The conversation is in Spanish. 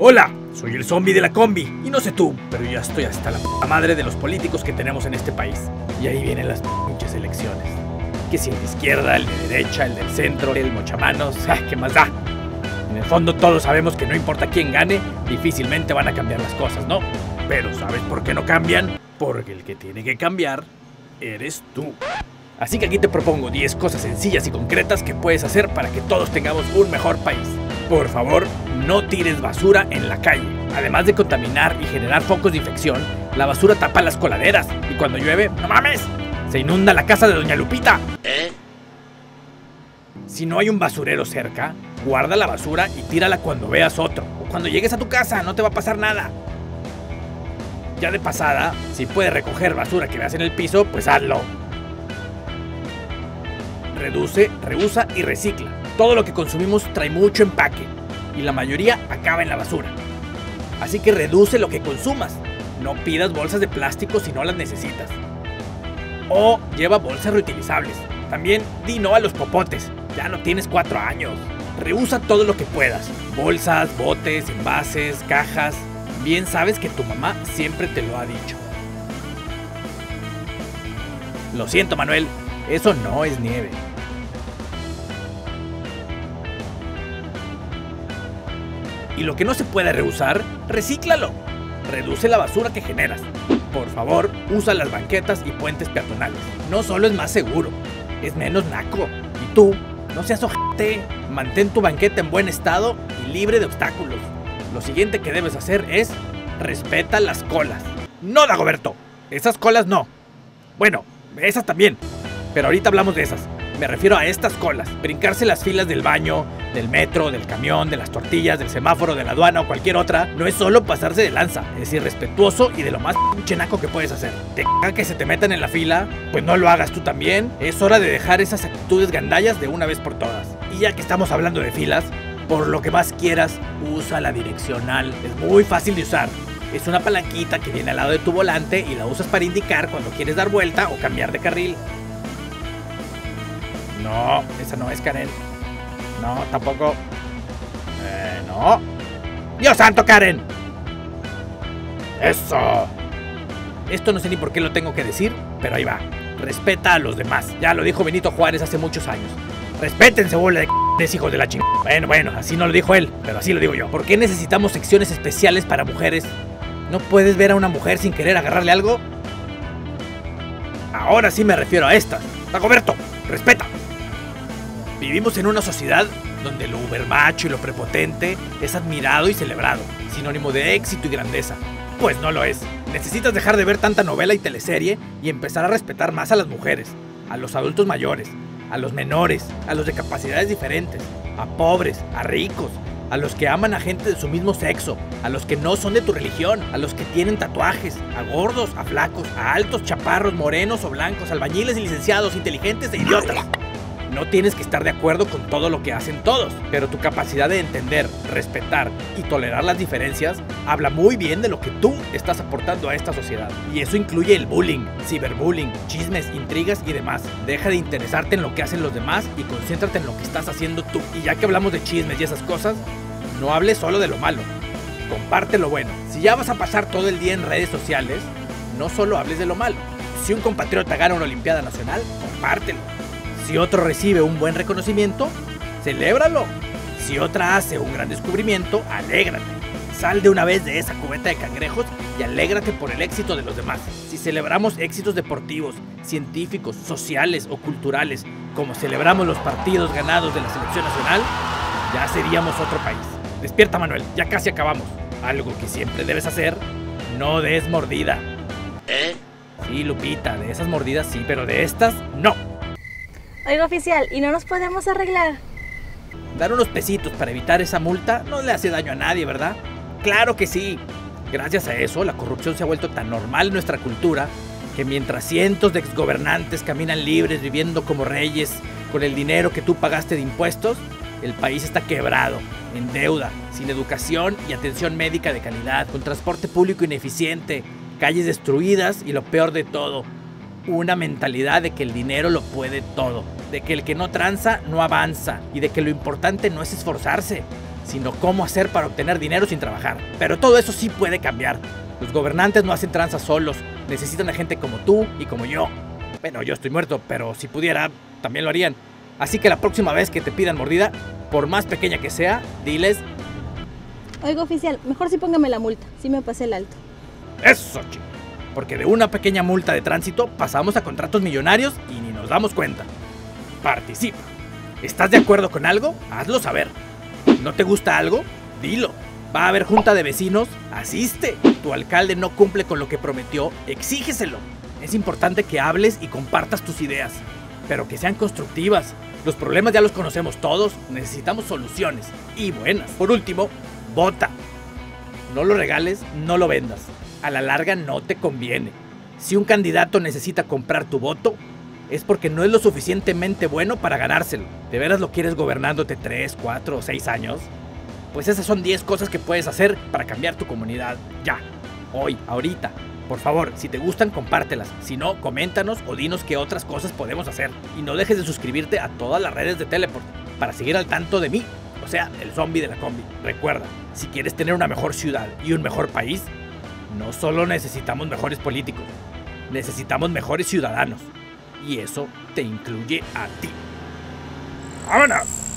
Hola, soy el zombie de la combi. Y no sé tú, pero ya estoy hasta la puta madre de los políticos que tenemos en este país. Y ahí vienen las pinches elecciones. Que si el de izquierda, el de derecha, el del centro, el mochamanos, ¿qué más da? En el fondo todos sabemos que no importa quién gane, difícilmente van a cambiar las cosas, ¿no? Pero ¿sabes por qué no cambian? Porque el que tiene que cambiar eres tú. Así que aquí te propongo 10 cosas sencillas y concretas que puedes hacer para que todos tengamos un mejor país. Por favor, no tires basura en la calle. Además de contaminar y generar focos de infección, la basura tapa las coladeras. Y cuando llueve, ¡no mames!, se inunda la casa de Doña Lupita. Si no hay un basurero cerca, guarda la basura y tírala cuando veas otro. O cuando llegues a tu casa, no te va a pasar nada. Ya de pasada, si puedes recoger basura que veas en el piso, pues hazlo. Reduce, reusa y recicla. Todo lo que consumimos trae mucho empaque y la mayoría acaba en la basura. Así que reduce lo que consumas. No pidas bolsas de plástico si no las necesitas. O lleva bolsas reutilizables. También di no a los popotes. Ya no tienes 4 años. Reusa todo lo que puedas. Bolsas, botes, envases, cajas. Bien sabes que tu mamá siempre te lo ha dicho. Lo siento, Manuel. Eso no es nieve. Y lo que no se puede reusar, recíclalo. Reduce la basura que generas. Por favor, usa las banquetas y puentes peatonales. No solo es más seguro, es menos naco. Y tú, no seas ojete. Mantén tu banqueta en buen estado y libre de obstáculos. Lo siguiente que debes hacer es, respeta las colas. No, Dagoberto, esas colas no. Bueno, esas también, pero ahorita hablamos de esas. Me refiero a estas colas. Brincarse las filas del baño, del metro, del camión, de las tortillas, del semáforo, de la aduana o cualquier otra, no es solo pasarse de lanza, es irrespetuoso y de lo más chenaco que puedes hacer. Te caga que se te metan en la fila, pues no lo hagas tú también. Es hora de dejar esas actitudes gandallas de una vez por todas. Y ya que estamos hablando de filas, por lo que más quieras, usa la direccional. Es muy fácil de usar. Es una palanquita que viene al lado de tu volante y la usas para indicar cuando quieres dar vuelta o cambiar de carril. No, esa no es, Karen. No, tampoco. No. ¡Dios santo, Karen! ¡Eso! Esto no sé ni por qué lo tengo que decir, pero ahí va. Respeta a los demás. Ya lo dijo Benito Juárez hace muchos años. ¡Respétense, bola de c***es, hijos de la chingada! Bueno, así no lo dijo él, pero así lo digo yo. ¿Por qué necesitamos secciones especiales para mujeres? ¿No puedes ver a una mujer sin querer agarrarle algo? Ahora sí me refiero a estas. ¡Dagoberto, respeta! Vivimos en una sociedad donde lo ubermacho y lo prepotente es admirado y celebrado, sinónimo de éxito y grandeza. Pues no lo es. Necesitas dejar de ver tanta novela y teleserie y empezar a respetar más a las mujeres, a los adultos mayores, a los menores, a los de capacidades diferentes, a pobres, a ricos, a los que aman a gente de su mismo sexo, a los que no son de tu religión, a los que tienen tatuajes, a gordos, a flacos, a altos, chaparros, morenos o blancos, albañiles y licenciados, inteligentes e idiotas. No tienes que estar de acuerdo con todo lo que hacen todos, pero tu capacidad de entender, respetar y tolerar las diferencias habla muy bien de lo que tú estás aportando a esta sociedad. Y eso incluye el bullying, ciberbullying, chismes, intrigas y demás. Deja de interesarte en lo que hacen los demás y concéntrate en lo que estás haciendo tú. Y ya que hablamos de chismes y esas cosas, no hables solo de lo malo, comparte lo bueno. Si ya vas a pasar todo el día en redes sociales, no solo hables de lo malo. Si un compatriota gana una Olimpiada Nacional, compártelo. Si otro recibe un buen reconocimiento, celébralo. Si otra hace un gran descubrimiento, alégrate. Sal de una vez de esa cubeta de cangrejos y alégrate por el éxito de los demás. Si celebramos éxitos deportivos, científicos, sociales o culturales, como celebramos los partidos ganados de la selección nacional, ya seríamos otro país. Despierta, Manuel, ya casi acabamos. Algo que siempre debes hacer, no des mordida. Sí, Lupita, de esas mordidas sí, pero de estas no. Oiga, oficial, ¿y no nos podemos arreglar? Dar unos pesitos para evitar esa multa no le hace daño a nadie, ¿verdad? ¡Claro que sí! Gracias a eso, la corrupción se ha vuelto tan normal en nuestra cultura que mientras cientos de exgobernantes caminan libres viviendo como reyes con el dinero que tú pagaste de impuestos, el país está quebrado, en deuda, sin educación y atención médica de calidad, con transporte público ineficiente, calles destruidas y lo peor de todo, una mentalidad de que el dinero lo puede todo, de que el que no tranza no avanza y de que lo importante no es esforzarse, sino cómo hacer para obtener dinero sin trabajar. Pero todo eso sí puede cambiar. Los gobernantes no hacen tranzas solos, necesitan a gente como tú y como yo. Bueno, yo estoy muerto, pero si pudiera, también lo harían. Así que la próxima vez que te pidan mordida, por más pequeña que sea, diles... Oiga, oficial, mejor sí póngame la multa, sí me pasé el alto. ¡Eso, chico! Porque de una pequeña multa de tránsito pasamos a contratos millonarios y ni nos damos cuenta. Participa. ¿Estás de acuerdo con algo? Hazlo saber. ¿No te gusta algo? Dilo. Va a haber junta de vecinos, asiste. Tu alcalde no cumple con lo que prometió, exígeselo. Es importante que hables y compartas tus ideas, pero que sean constructivas. Los problemas ya los conocemos todos, necesitamos soluciones, y buenas. Por último, vota. No lo regales, no lo vendas. A la larga no te conviene. Si un candidato necesita comprar tu voto, es porque no es lo suficientemente bueno para ganárselo. ¿De veras lo quieres gobernándote 3, 4 o 6 años? Pues esas son 10 cosas que puedes hacer para cambiar tu comunidad ya, hoy, ahorita. Por favor, si te gustan, compártelas. Si no, coméntanos o dinos qué otras cosas podemos hacer. Y no dejes de suscribirte a todas las redes de Teleport para seguir al tanto de mí, o sea, el zombie de la combi. Recuerda, si quieres tener una mejor ciudad y un mejor país, no solo necesitamos mejores políticos, necesitamos mejores ciudadanos. Y eso te incluye a ti. ¡Vámonos!